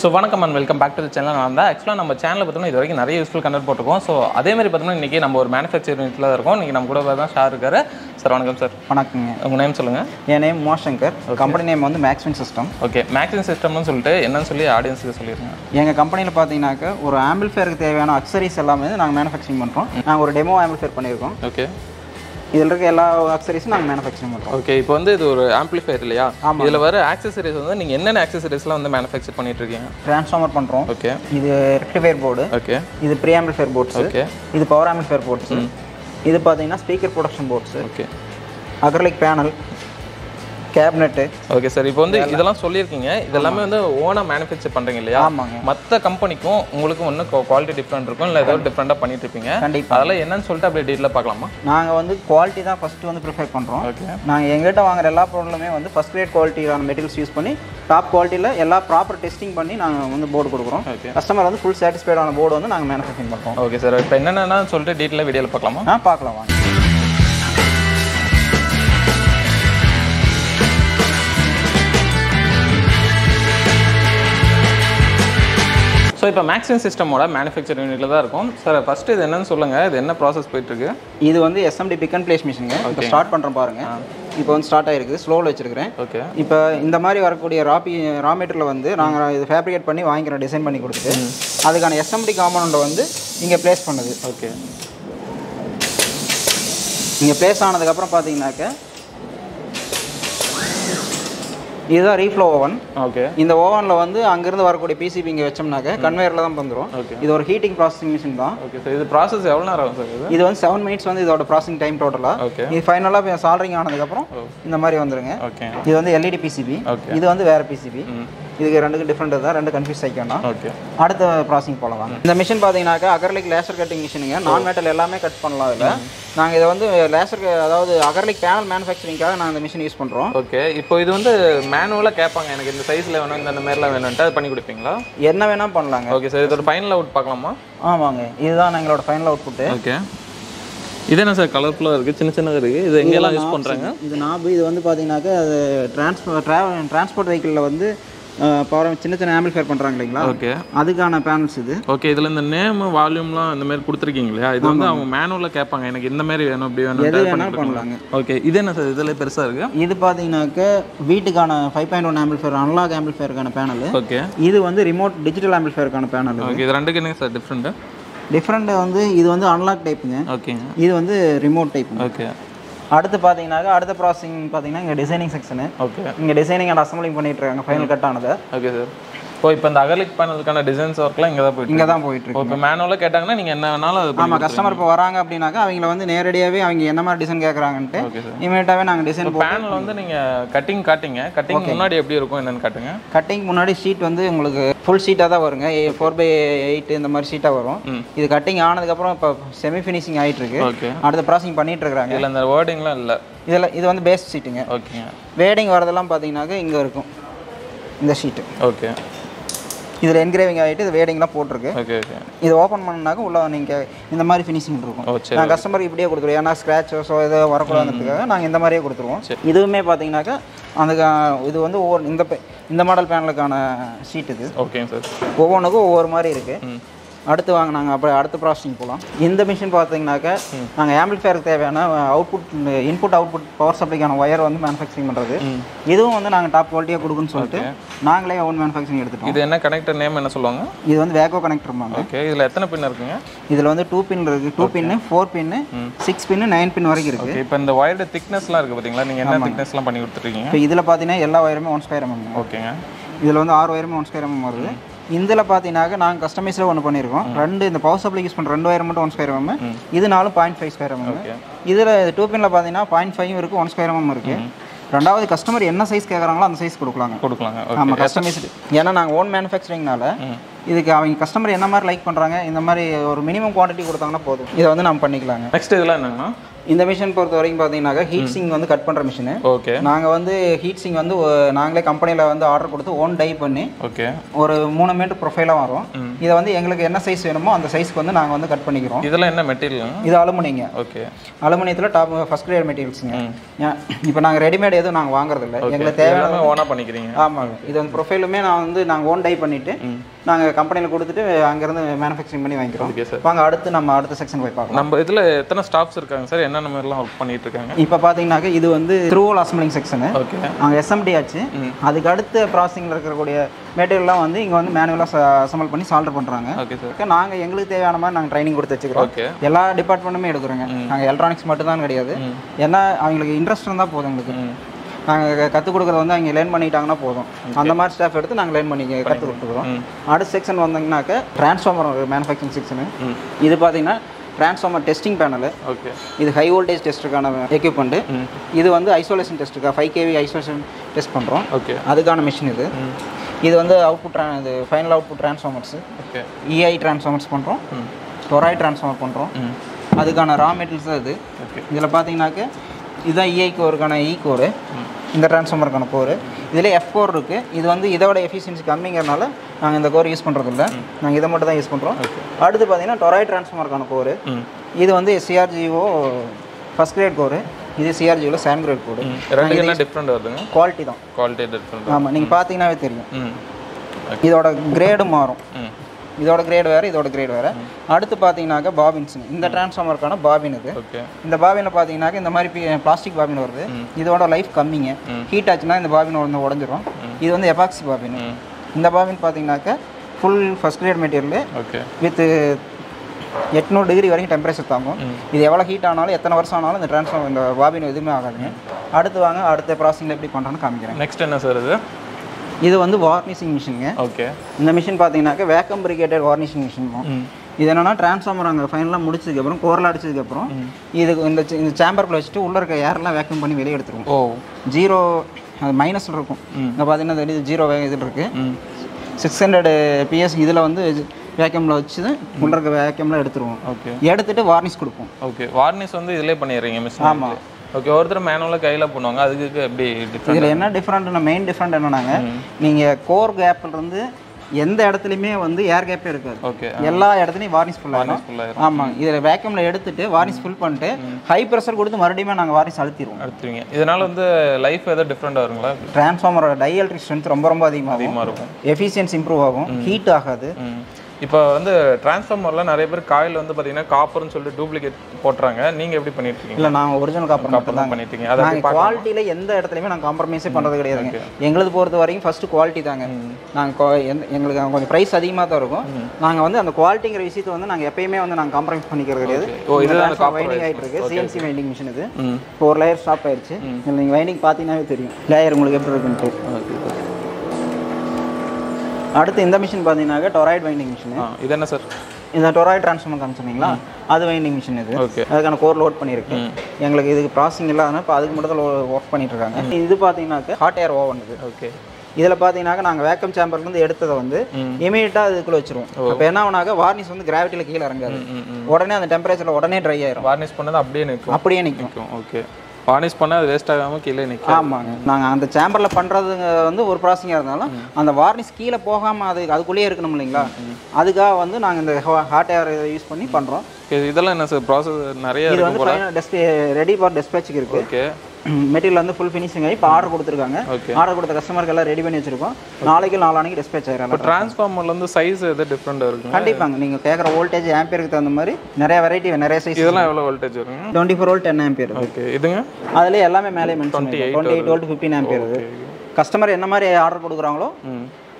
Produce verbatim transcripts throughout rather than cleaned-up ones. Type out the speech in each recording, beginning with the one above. So, welcome and welcome back to the channel. Namda. Actually, our channel is very useful content. So, that's why we are manufacturing. We are sharing. Sir, welcome, sir. Your name? My name is Moshankar. Okay. Company name is Maxwin System. Okay, Maxwin System is what the audience is saying. In our company, we manufacture amplifier and accessories. We manufacture a demo amplifier. Okay. All the accessories we manufacture. Okay, now this is an amplifier. Yes. Accessories, what accessories do you manufacture? Transformer. Okay. This is rectifier board. Okay. This is preamplifier boards. Okay. This is power amplifier boards. Mm. This is speaker production boards. Okay. Acrylic panel. Cabinet. Okay, sir. Now you have told me that manufacture this company, quality different different different quality first prefer okay. First grade quality materials use top quality proper testing board okay. Customer full satisfied on board manufacturing. Okay, sir. Now so, now Maxwin System is manufacturing unit. Sir, first is what process is this? This is S M D pick and place machine. Okay. Start now ah. Start slow. Okay. Now we raw material fabricate and design it. That is S M D component place it. Okay. You place it. This is a reflow oven. Okay. In the oven, we have P C B and conveyor. Okay. This is a heating processing machine. Okay. So, this process is how this is seven minutes processing time total. Okay. This is finally soldering. Oh. Okay. This is L E D P C B. Okay. This is a P C B. Mm. This is different and confused. Okay. That's the processing. Mm. This machine is acrylic laser cutting machine. Oh. Non-metal cut. Mm. We use laser acrylic panel manufacturing machine. Okay. Now, manual cap and the size level and the mirror level and the panic ping. Yenna. Okay, so the final out Pakama. Among either angle final output. Okay. This is a colorful kitchen. This is the Angela is Pontranga. This is the Padinaka transport transport vehicle. Power of Chinese amplifier. Okay. That's panels. Okay, this is the name, volume, and the mail put the king. I don't know manual cap and in the Mary and Oblivion. Okay, this is the Perserga. Either Padinaka, Vitigana, five point one amplifier, analog amplifier panel. Okay. Either one the remote digital amplifier panel. Okay, the undertakings are different. Different on the either on the analog type. Okay. Either on the remote type. Okay. அடுத்து பாத்தீங்கனா அடுத்த processing பாத்தீங்கனா இங்க designing section okay இங்க designing and assembling பண்ணிட்டு இருக்காங்க final cut ஆனது okay sir இப்போ இப்போ இந்த அக்ரிலிக் பேனலுக்கான டிசைன்ஸ் வர்க்லாம் இங்க தான் போயிட்டு இருக்கு இங்க தான் போயிட்டு இருக்கு இப்போ மேனுவலா கேட்டாங்கன்னா நீங்க என்னனாலும் அது ஆமா கஸ்டமர் இப்ப வராங்க அப்படினாக்க அவங்கள வந்து நேரடியாவே அவங்க என்ன மாதிரி டிசைன் கேக்குறாங்கன்னு இமிடியேட்டாவே நாங்க டிசைன் போடுறோம் பேனல் வந்து நீங்க கட்டிங் காட்டிங்க கட்டிங் முன்னாடி எப்படி இருக்கும் என்னன்னு காட்டுங்க கட்டிங் முன்னாடி ஷீட் வந்து உங்களுக்கு ஃபுல் ஷீட்டா தான் வருங்க four by eight இந்த மாதிரி ஷீட்டா வரும் இது கட்டிங் ஆனதுக்கு அப்புறம் இப்ப செமி ஃபினிஷிங் ஆயிட்டு இருக்கு அடுத்து processing பண்ணிட்டு இருக்காங்க இல்ல அந்த வார்டிங்லாம் இல்ல இதெல்லாம் இது வந்து பேஸ் ஷீட்ங்க ஓகே வேடிங் வரதெல்லாம் பாத்தீங்கன்னாக்க இங்க இருக்கும் இந்த sheet okay This is engraving ஆயிட்டு இது வேடிங்ல போட்டுருக்கு ஓகே ஓகே இது ஓபன் பண்ணனாக்க உள்ள நீங்க இந்த மாதிரி ஃபினிஷிங் இருக்கும் நான் கஸ்டமர் இப்படியே கொடுக்குறேன் ஏனா ஸ்கிராட்ச் சோ இத வரக்கூடாதுன்றதுக்காக நாங்க இந்த மாதிரியே கொடுத்துருவோம் இதுவுமே பாத்தீங்கன்னாக்க அந்த இது வந்து இந்த இந்த மாடல் பேனலுக்கான ஷீட் இது ஓகே சார் ஒவ்வொண்ணுக்கு ஒவ்வொரு மாதிரி இருக்கு அடுத்து வாங்க நாங்க அப்படியே அடுத்த ப்ராசஸிங் போலாம் இந்த மெஷின் பாத்தீங்கன்னாக்க நாங்க ஆம்பிளிஃபையருக்கு தேவையான அவுட்புட் இன்புட் அவுட்புட் பவர் சப்ளைக்கான வயர் வந்து manufacturing பண்றது இதுவும் வந்து நாங்க டாப் குவாலிட்டியா கொடுக்குன்னு சொல்லிட்டு நாங்களே ஓன் manufacturing எடுத்துட்டோம் இது என்ன கனெக்டர் நேம் என்ன சொல்வாங்க இது வந்து வேகோ கனெக்டர்மாங்க ஓகே இதுல எத்தனை பின் இருக்குங்க இதுல வந்து two pin இருக்கு two pin four pin six pin nine pin வரைக்கும் இருக்கு ஓகே இப்போ இந்த வயரோட திக்னஸ்லாம் இருக்கு பாத்தீங்களா நீங்க என்ன திக்னஸ்லாம் பண்ணி கொடுத்துட்டீங்க இப்போ இதுல பாத்தீங்கன்னா எல்லா வயருமே one square mm ஓகேங்க இதுல வந்து ஆறு வயருமே one square mm வருது இந்தல பாத்தீங்கனா நான் கஸ்டமைஸ்ல ஒன்னு பண்ணிருக்கோம் ரெண்டு இந்த பவர் சப்ளை யூஸ் பண்ற ரெண்டு வயர் மட்டும் one square mm இது நாலு zero point five square mm okay இதுல two pin ல பாத்தீங்கனா zero point five இருக்கு one square mm இருக்கு இரண்டாவது கஸ்டமர் என்ன சைஸ் கேக்குறாங்களோ அந்த சைஸ் கொடுக்கலாங்க கொடுக்கலாங்க ஓகே நம்ம கஸ்டமைஸ் ஏனா நாங்க ஓன் manufacturingனால இதுக்கு அவங்க கஸ்டமர் என்ன மாதிரி லைக் பண்றாங்க இந்த மாதிரி ஒரு மினிமம் குவாண்டிட்டி கொடுத்தாங்கன்னா போதும் இத வந்து நாம பண்ணிக்கலாங்க நெக்ஸ்ட் இதெல்லாம் என்னன்னா இந்த மிஷின் பொறுத்த வரைக்கும் பாத்தீங்கன்னா ஹீட் சிங் வந்து கட் பண்ற மிஷின். நாங்க வந்து ஹீட் சிங் வந்து நாங்களே கம்பெனில வந்து ஆர்டர் கொடுத்து ஓன் டை பண்ணி ஒரு மூணு மீட்டர் ப்ரொஃபைலா வரும். இத வந்து எங்களுக்கு என்ன சைஸ் வேணுமோ அந்த சைஸ்க்கு வந்து நாங்க வந்து கட் பண்ணிக்கிறோம். இதெல்லாம் என்ன மெட்டீரியல்? இது அலுமினியம். ஓகே. அலுமினியத்துல டாப் ஃபர்ஸ்ட் கிரேட் மெட்டீரியல்ஸ்ங்க. இப்போ நாங்க ரெடிமேட் ஏதும் நாங்க வாங்குறது இல்ல. எங்க தேவையான ஓனா பண்ணிக்கிறீங்க. ஆமா. இது வந்து ப்ரொஃபைலுமே நான் வந்து நாங்க ஓன் டை பண்ணிட்டு நாங்க கம்பெனில கொடுத்துட்டு அங்க இருந்து manufacturing பண்ணி வாங்குறோம். வாங்க அடுத்து நம்ம அடுத்த செக்ஷன் போய் பார்க்கலாம். நம்ம இதுல எத்தனை ஸ்டாப்ஸ் இருக்காங்க சார்? என்ன நம்ம எல்லாம் வர்க் பண்ணிட்டு இருக்காங்க? இப்போ பாத்தீங்கன்னா இது வந்து த்ரூல் அசம்பிளிங் செக்ஷன். ஓகே. அங்க S M D ஆச்சு. அதுக்கு அடுத்து ப்ராசஸிங்ல இருக்க கூடிய மெட்டீரியல்லாம் வந்து இங்க வந்து மேனுவலா அசெம்பிள் பண்ணி சால்டர் பண்றாங்க. Okay sir. நாங்க எங்களுக்கு தேவையான மாதிரி நாங்க ட்ரைனிங் கொடுத்து வச்சிருக்கோம். எல்லா டிபார்ட்மெண்ட்டுமே எடுக்கிறோங்க. நாங்க எலக்ட்ரானிக்ஸ் மட்டும் தான் கிடையாது. ஏன்னா அவங்களுக்கு இன்ட்ரெஸ்ட் இருந்தா போதும் உங்களுக்கு. நாங்கள் கற்றுக் கொடுக்குறது வந்து அவங்க லேர்ன் பண்ணிட்டாங்கன்னா போதும். அந்த மாதிரி ஸ்டாஃப் எடுத்து நாங்கள் லேர்ன் பண்ணி கற்றுக் கொடுத்துக்கிறோம். அடுத்த செக்ஷன் வந்தீங்கன்னாக்க டிரான்ஸ்ஃபார்மர் மேனுஃபேக்சரிங் செக்ஷனு. இது பார்த்தீங்கன்னா டிரான்ஸ்ஃபார்மர் டெஸ்டிங் பேனல். ஓகே. இது ஹை வோல்டேஜ் டெஸ்ட்டுக்கான எக்யூப்மெண்ட்டு. இது வந்து ஐசோலேஷன் டெஸ்ட்டுக்காக ஃபைவ் கேவி ஐசோலேஷன் டெஸ்ட் பண்ணுறோம். ஓகே. அதுக்கான மிஷின் இது. இது வந்து அவுட்புட் ட்ரா இது final output transformers. Okay. E I transformers பண்ணுறோம். Torai டிரான்ஸ்ஃபார்மர் பண்ணுறோம். அதுக்கான ரா மெட்டீரியல்ஸ் தான் இது. ஓகே. இதில் பார்த்தீங்கன்னாக்க இதுதான் E I கோருக்கான E கோரு, இந்த டிரான்ஸ்ஃபார்மருக்கான கோரு. இதில் எஃப் கோர் இருக்குது. இது வந்து இதோட எஃபிஷியன்சி கம்மிங்கிறனால நாங்கள் இந்த கோர் யூஸ் பண்ணுறதில்ல. நாங்கள் இதை மட்டும் தான் யூஸ் பண்ணுறோம். அடுத்து பார்த்தீங்கன்னா Torai டிரான்ஸ்ஃபார்மருக்கான கோரு. இது வந்து C R G O first grade core. இது C R G O second grade core. ரெண்டுமே டிஃப்ரெண்ட் வருதுங்க. குவாலிட்டி தான். Quality different. ஆமாம், நீங்கள் பார்த்தீங்கன்னாவே தெரியும். இதோட கிரேடு மாறும். இதோட கிரேடு வேறு, இதோட கிரேடு வேறு. அடுத்து பார்த்தீங்கன்னாக்கா பாபின்ஸ். இந்த டிரான்ஸ்ஃபார்மருக்கான பாபின் இது. இந்த பாபினில் பார்த்தீங்கன்னாக்கா இந்த மாதிரி பிளாஸ்டிக் பாபின் வருது. இதோட லைஃப் கம்மிங்க. ஹீட் ஆச்சுன்னா இந்த பாபின் வந்து உடஞ்சிரும். இது வந்து எபாக்சி பாபின். இந்த பாபின் பார்த்தீங்கன்னாக்கா full first grade material with எட்நூறு டிகிரி வரைக்கும் டெம்பரேச்சர் தாங்கும். இது எவ்வளோ ஹீட் ஆனாலும் எத்தனை வருஷம் ஆனாலும் இந்த டிரான்ஸ்ஃபார்மர் இந்த பாபின் எதுவுமே ஆகாதுங்க. அடுத்து வாங்க அடுத்த ப்ராசஸிங்கில் எப்படி பண்ணுறோன்னு காமிக்கிறேன். நெக்ஸ்ட் என்ன சார் இது? இது வந்து வார்னிஷிங் மிஷினுங்க. ஓகே. இந்த மிஷின் பார்த்தீங்கன்னாக்கா வேக்கம் பிரிகேட்டட் வார்னிஷிங் மிஷின் தான். இது என்னென்னா டிரான்ஸ்ஃபார்மர் அங்கே ஃபைனலாக முடிச்சதுக்கப்புறம் கோரில் அடிச்சதுக்கப்புறம் இது இந்த இந்த சேம்பருக்குள்ளே வச்சுட்டு உள்ளே இருக்க ஏர்லாம் வேக்கம் பண்ணி வெளியே எடுத்துருவோம். ஓ, ஜீரோ அது மைனஸில் இருக்கும். இங்கே பார்த்தீங்கன்னா தெரியுது ஜீரோ வே இதில் இருக்குது. சிக்ஸ் ஹண்ட்ரடு பிஎஸ் இதில் வந்து வேக்கமில் வச்சு உள்ளே இருக்க வேக்கம்லாம் எடுத்துருவோம். ஓகே. எடுத்துகிட்டு வார்னிஷ் கொடுப்போம். ஓகே. வார்னிஷ் வந்து இதிலே பண்ணிடுறீங்க மிஷின்? ஆமாம். ஓகே. ஒருத்தர் மேனுவலாக கையில் பண்ணுவாங்க. அதுக்கு எப்படி டிஃப்ரெண்ட்? இதில் என்ன டிஃப்ரெண்ட்னா மெயின் டிஃப்ரெண்ட் என்னன்னாங்க, நீங்கள் கோர் கேப்லேருந்து எந்த இடத்துலையுமே வந்து ஏர் கேப்பே இருக்காது. ஓகே. எல்லா இடத்துலையும் வார்னிஷ் ஃபுல் ஆகிடும். ஆமாம். இதில் வேக்கமில் எடுத்துகிட்டு வார்னிஷ் ஃபுல் பண்ணிட்டு ஹை ப்ரெஷர் கொடுத்து மறுபடியும் நாங்கள் வார்னிஷ் அழுத்திடுவோம். அழுத்துவீங்க. இதனால் வந்து லைஃப் எதாவது டிஃப்ரெண்டாக இருக்குங்களா? டிரான்ஸ்ஃபார்மரோட டை எலக்ட்ரிக் ஸ்ட்ரென்த் ரொம்ப ரொம்ப அதிகமாக அதிகமாக இருக்கும். எஃபிஷியன்சி இம்ப்ரூவ் ஆகும். ஹீட் ஆகாது. இப்போ வந்து டிரான்ஸ்ஃபார்மர்லாம் நிறைய பேர் காயில் வந்து பார்த்தீங்கன்னா காப்பர்னு சொல்லிட்டு டூப்ளிகேட் போட்டுறாங்க. நீங்கள் எப்படி பண்ணிட்டு இருக்கீங்க? இல்லை, நாங்கள் ஒரிஜினல் காப்பர் காப்பர் தான் பண்ணிட்டு இருக்கீங்க. அதாவது குவாலிட்டியில் எந்த இடத்துலையுமே நாங்கள் காம்ப்ரமைஸே பண்ணுறது கிடையாதுங்க. எங்களுக்கு பொறுத்த வரைக்கும் ஃபஸ்ட்டு குவாலிட்டி தாங்க. நாங்கள் எங்களுக்கு கொஞ்சம் ப்ரைஸ் அதிகமாக தான் இருக்கும். நாங்கள் வந்து அந்த குவாலிட்டிங்கிற விஷயத்தை வந்து நாங்கள் எப்பயுமே வந்து நாங்கள் காம்ப்ரமைஸ் பண்ணிக்கிறது கிடையாது. வைண்டிங் ஆகிட்டு இருக்குது. C N C winding machine இது. இப்போ ஒரு லேயர் ஸ்டாப் ஆயிடுச்சு. நீங்கள் வைண்டிங் பார்த்தீங்கன்னாவே தெரியும் லேயர் உங்களுக்கு எப்படி இருக்குன்ட்டு. அடுத்து இந்த மிஷின் பார்த்தீங்கன்னாக்கா Torai வைண்டிங் மிஷின். இது என்ன சார்? இந்த Torai டிரான்ஸ்ஃபார்மர் காமிச்சிங்களா, அது வைண்டிங் மிஷின் இது. ஓகே. அதுக்கான கோர் லோட் பண்ணியிருக்கு. எங்களுக்கு இதுக்கு ப்ராசிங் இல்லாதனால இப்போ அதுக்கு மட்டும் தான் ஒர்க் பண்ணிட்டு இருக்காங்க. இது பார்த்தீங்கன்னாக்கா ஹாட் ஏர் ஓவன் இது. ஓகே. இதில் பார்த்தீங்கன்னாக்கா நாங்கள் வேக்கம் சேம்பர்லேருந்து எடுத்ததை வந்து இமீடியட்டாக அதுக்குள்ளே வச்சிருவோம். இப்போ என்ன ஆகுனாக்கா வார்னிஷ் வந்து கிராவிட்டியில் கீழே இறங்காது. உடனே அந்த டெம்பரேச்சரில் உடனே ட்ரை ஆயிரும். வார்னிஷ் பண்ணது அப்படியே நிற்கும். அப்படியே நிற்கும். ஓகே. வார்னிஷ் பண்ணால் அது வேஸ்ட் ஆகாமல் கீழே நிற்கும். ஆமாங்க. நாங்கள் அந்த சேம்பரில் பண்ணுறதுங்க வந்து ஒரு ப்ராசிங்காக இருந்தாலும் அந்த வார்னிஷ் கீழே போகாமல் அது அதுக்குள்ளேயே இருக்கணும் இல்லைங்களா? அதுக்காக வந்து நாங்கள் இந்த ஹாட் ஏர் யூஸ் பண்ணி பண்ணுறோம். இதெல்லாம் என்ன சார் ப்ராசஸ்? நிறைய இது வந்து டெஸ்பே ரெடி ஃபார் டெஸ்பேச்சுக்கு இருக்குது. ஓகே. மெட்டீரியல் வந்து ஃபுல் ஃபினிஷிங் ஆகி இப்போ ஆர்டர் கொடுத்துருக்காங்க. ஆர்டர் கொடுத்த கஸ்டமருக்கு எல்லாம் ரெடி பண்ணி வச்சிருக்கோம். நாளைக்கு நாளானிக்கு டிஸ்பேச் ஆகிடும். டிரான்ஸ்ஃபார்மர்லேருந்து சைஸ் எது டிஃப்ரெண்டாக இருக்கும்? கண்டிப்பாங்க. நீங்கள் கேட்குற வோல்டேஜ் ஆம்பியருக்கு தகுந்த மாதிரி நிறைய வெரைட்டி நிறைய சைஸ். இதெல்லாம் எவ்வளோ வோல்டேஜ் இருக்கும்? Twenty four volt ten ampere. Okay. இதுங்க அதில் எல்லாமே மேலே twenty eight volt fifteen ampere. Customer என்ன மாதிரி ஆர்டர் கொடுக்குறாங்களோ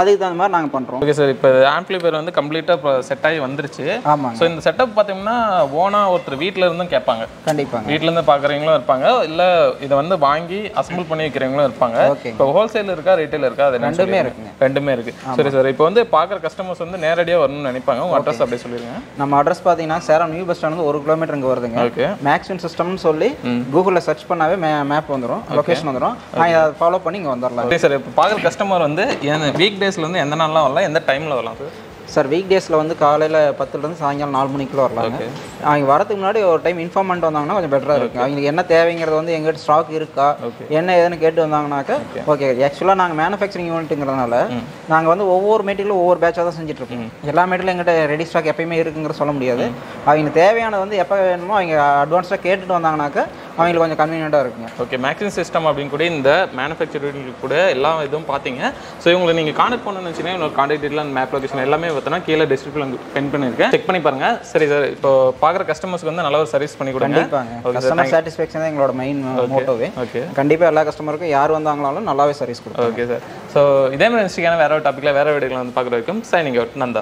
அதுக்கு தகுந்த மாதிரி நாங்கள் பண்ணுறோம். Okay sir. இப்போ ஆம்பிளிஃபையர் வந்து கம்ப்ளீட்டாக செட் ஆகி வந்துருச்சு. ஆமாம். ஸோ இந்த செட்டப் பார்த்தீங்கன்னா ஓனாக ஒருத்தர் வீட்டில் இருந்தும் கேட்பாங்க. கண்டிப்பாக வீட்டிலேருந்து பார்க்குறவங்களும் இருப்பாங்க. இல்லை இதை வந்து வாங்கி அசம்பிள் பண்ணி வைக்கிறவங்களும் இருப்பாங்க. இப்போ ஹோல்சேல் இருக்கா ரீட்டைல் இருக்கா? அது ரெண்டுமே இருக்குங்க. ரெண்டுமே இருக்குது. சரி சார். இப்போ வந்து பார்க்குற கஸ்டமர்ஸ் வந்து நேரடியாக வரணும்னு நினைப்பாங்க. உங்கள் அட்ரஸ் அப்படியே சொல்லிடுங்க. நம்ம அட்ரஸ் பார்த்தீங்கன்னா சேலம் நியூ பஸ் ஸ்டாண்ட் வந்து ஒரு கிலோமீட்டர் இங்கே வருதுங்க. ஓகே. மேக்ஸ்வின் சிஸ்டம்னு சொல்லி கூகுளில் சர்ச் பண்ணாவே மேப் வந்துடும், லொக்கேஷன் வந்துடும். அதை ஃபாலோ பண்ணி இங்கே வந்துடலாம். Okay sir. இப்போ பார்க்குற கஸ்டமர் வந்து வீக் டேஸ்ல இருந்து எந்த நாள்லாம் வரலாம், எந்த டைம்ல வரலாம் sir? Sir, weekdays la vandu kaalaila ten la irundhu saangalam four manikku varalaanga. Avanga varadhukku munadi or time informant vandangana konjam better ah irukku. Avangalukku enna thevaiingiradhu vandu enga stock iruka enna edana kettu vandanganaaka okay. Actually naanga manufacturing unit ingradanaala naanga vandu ovvoru material ovvoru batch ah dhaan senjittu irukom. Ella material enga ready stock eppayume irukkuengra solla mudiyadhu. Avanga thevaiyaana vandu eppa venumo avanga advance ah kettu vandanganaaka avangalukku konjam convenient ah irukum. Okay, Maxwin System appdin kuda indha manufacturing kuda ella idhum pathinga. So ivanga neenga contact panna nenachina ivanga contact detail and map location ellame கீழ டிஸ்கிரிப்ஷன்ல பின் பண்ணிருக்கேன். Check பண்ணி பாருங்க. சரி sir, இப்போ பார்க்குற கஸ்டமர்ஸ்க்கு வந்து நல்ல ஒரு சர்வீஸ் பண்ணி கொடுங்க. கண்டிப்பா. கஸ்டமர் சட்டிஸ்ஃபேக்ஷன் தான் எங்களோட மெயின் மோட்டோவே. கண்டிப்பா எல்லா கஸ்டமருக்கும் யார் வந்தாங்களாலும் நல்லாவே சர்வீஸ் கொடுங்க. Okay sir. சோ இதே மாதிரி இன்ஸ்டாகிராம்ல வேற ஒரு டாபிக்ல வேற வீடியோல வந்து பார்க்குற வரைக்கும் சைனிங் அவுட். நந்தா.